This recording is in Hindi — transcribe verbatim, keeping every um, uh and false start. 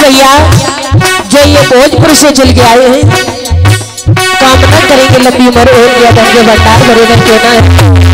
भैया जो ये भोजपुर से चल के आए हैं, कामना करेंगे लंबी उम्र और भंडार भरोदन के ना।